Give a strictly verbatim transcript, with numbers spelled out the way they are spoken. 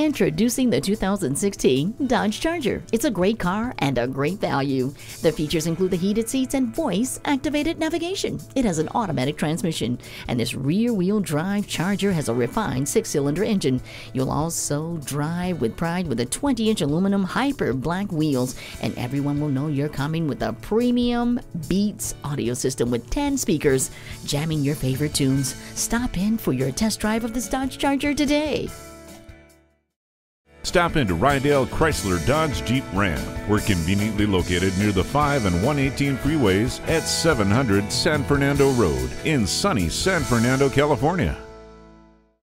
Introducing the two thousand sixteen Dodge Charger. It's a great car and a great value. The features include the heated seats and voice-activated navigation. It has an automatic transmission, and this rear-wheel drive Charger has a refined six-cylinder engine. You'll also drive with pride with the twenty-inch aluminum hyper black wheels, and everyone will know you're coming with a premium Beats audio system with ten speakers, jamming your favorite tunes. Stop in for your test drive of this Dodge Charger today. Stop into Rydell Chrysler Dodge Jeep Ram. We're conveniently located near the five and one eighteen freeways at seven hundred San Fernando Road in sunny San Fernando, California.